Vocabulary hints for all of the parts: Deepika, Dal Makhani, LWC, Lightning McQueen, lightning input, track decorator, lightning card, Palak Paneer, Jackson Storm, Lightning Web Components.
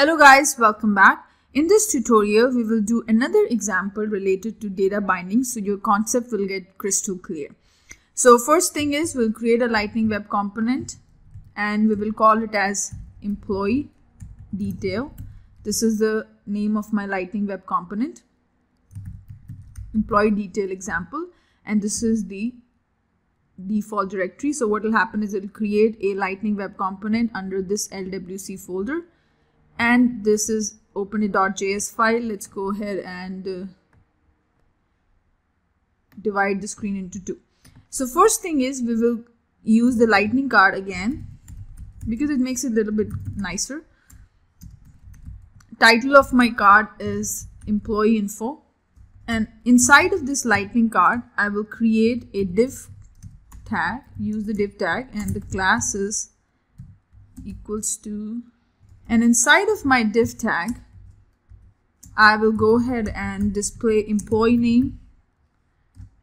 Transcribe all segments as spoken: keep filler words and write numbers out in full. Hello guys, welcome back. In this tutorial, we will do another example related to data binding, so your concept will get crystal clear. So first thing is, we'll create a Lightning Web component and we will call it as employee detail. This is the name of my Lightning Web component, employee detail example, and this is the default directory. So what will happen is, it will create a Lightning Web component under this L W C folder. And this is open.js file. Let's go ahead and uh, divide the screen into two. So first thing is, we will use the lightning card again because it makes it a little bit nicer. Title of my card is employee info, and inside of this lightning card I will create a div tag, use the div tag, and the class is equals to. And inside of my div tag, I will go ahead and display employee name,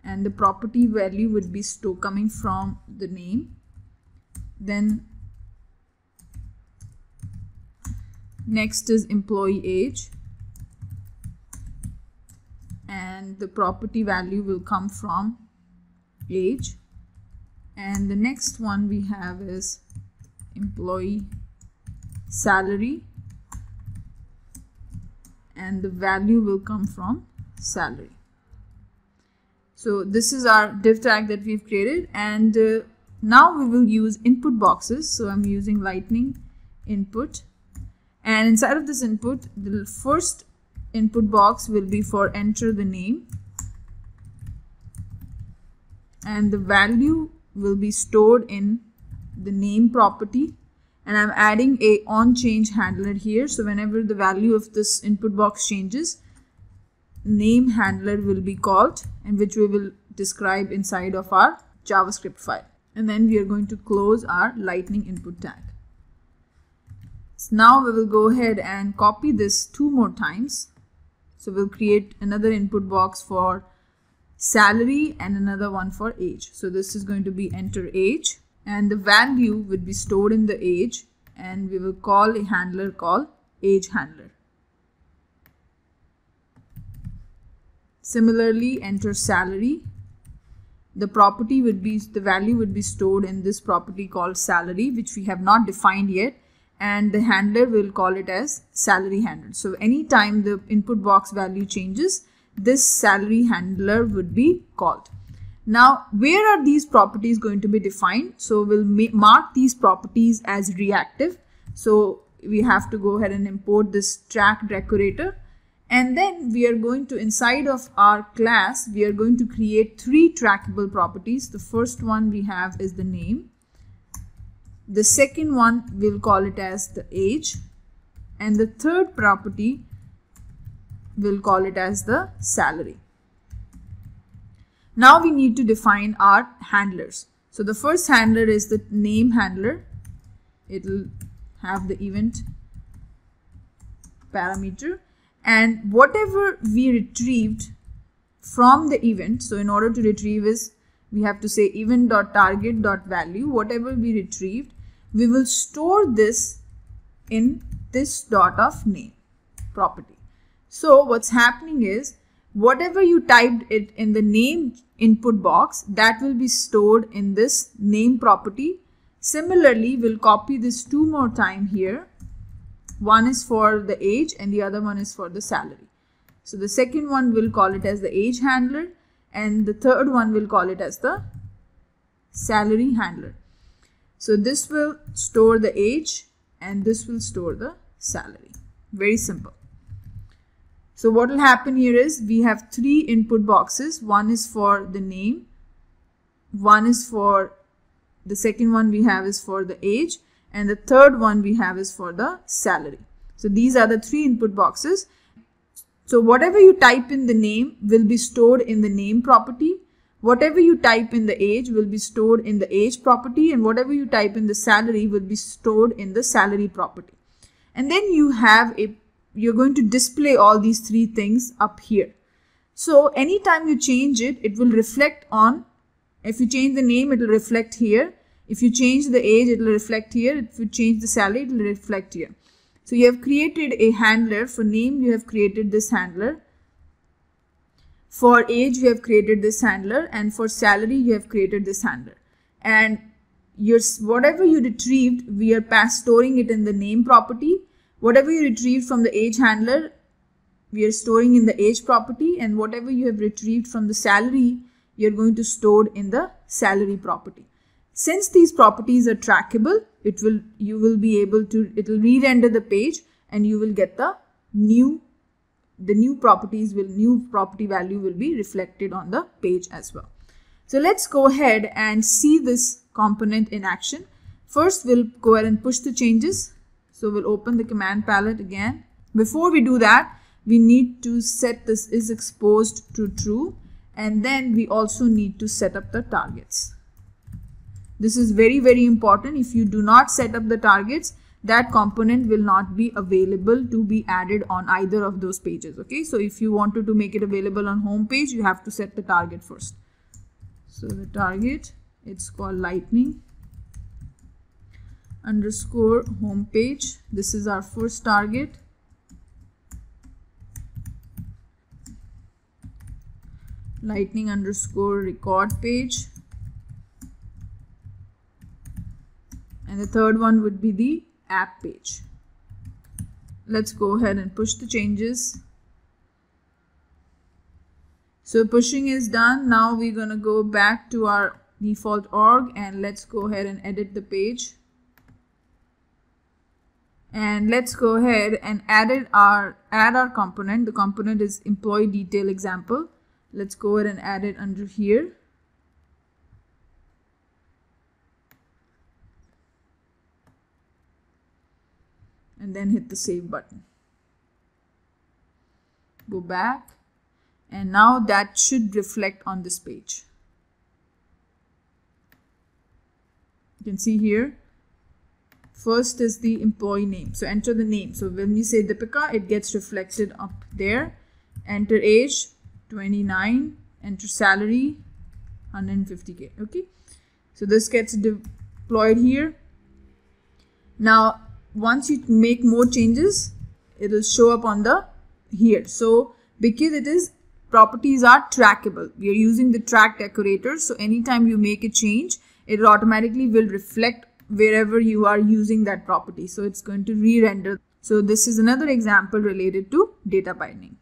and the property value would be store coming from the name. Then next is employee age, and the property value will come from age. And the next one we have is employee salary, and the value will come from salary. So this is our div tag that we've created, and uh, now we will use input boxes. So I'm using lightning input, and inside of this input, the first input box will be for enter the name, and the value will be stored in the name property. And I'm adding a onChange handler here. So whenever the value of this input box changes, name handler will be called, and which we will describe inside of our JavaScript file. And then we are going to close our lightning input tag. So now we will go ahead and copy this two more times. So we'll create another input box for salary and another one for age. So this is going to be enter age. And the value would be stored in the age, and we will call a handler called age handler. Similarly, enter salary. The property would be, the value would be stored in this property called salary, which we have not defined yet, and the handler will call it as salary handler. So anytime the input box value changes, this salary handler would be called. Now, where are these properties going to be defined? So we'll mark these properties as reactive. So we have to go ahead and import this track decorator. And then we are going to, inside of our class, we are going to create three trackable properties. The first one we have is the name. The second one, we'll call it as the age. And the third property, we'll call it as the salary. Now we need to define our handlers. So the first handler is the name handler. It'll have the event parameter, and whatever we retrieved from the event. So in order to retrieve is, we have to say event.target.value, whatever we retrieved, we will store this in this dot of name property. So what's happening is, whatever you typed it in the name input box, that will be stored in this name property. Similarly, we'll copy this two more time here. One is for the age and the other one is for the salary. So the second one we'll call it as the age handler, and the third one we'll call it as the salary handler. So this will store the age and this will store the salary. Very simple. So what will happen here is, we have three input boxes. One is for the name, one is for the second one we have is for the age, and the third one we have is for the salary. So these are the three input boxes. So whatever you type in the name will be stored in the name property. Whatever you type in the age will be stored in the age property, and whatever you type in the salary will be stored in the salary property. And then you have a you're going to display all these three things up here. So anytime you change it, it will reflect on, if you change the name, it will reflect here. If you change the age, it will reflect here. If you change the salary, it will reflect here. So you have created a handler. For name, you have created this handler. For age, you have created this handler, and for salary, you have created this handler. And your, whatever you retrieved, we are pass storing it in the name property. Whatever you retrieved from the age handler, we are storing in the age property, and whatever you have retrieved from the salary, you are going to store in the salary property. Since these properties are trackable, it will you will be able to it will re-render the page, and you will get the new. The new properties will new property value will be reflected on the page as well. So let's go ahead and see this component in action. First, we'll go ahead and push the changes. So we'll open the command palette again. Before we do that, we need to set this is exposed to true, and then we also need to set up the targets. This is very, very important. If you do not set up the targets, that component will not be available to be added on either of those pages. Okay, so if you wanted to make it available on home page, you have to set the target first. So the target, it's called lightning underscore home page. This is our first target. Lightning underscore record page. And the third one would be the app page. Let's go ahead and push the changes. So pushing is done. Now we're going to go back to our default org, and let's go ahead and edit the page. And let's go ahead and add it our add our component. The component is employee detail example. Let's go ahead and add it under here. And then hit the save button. Go back, and now that should reflect on this page. You can see here, first is the employee name. So enter the name. So when you say Deepika, it gets reflected up there. Enter age, twenty-nine. Enter salary, one hundred fifty K. Okay. So this gets deployed here. Now, once you make more changes, it will show up on the here. So because it is properties are trackable, we are using the track decorator. So anytime you make a change, it automatically will reflect wherever you are using that property. So it's going to re-render. So this is another example related to data binding.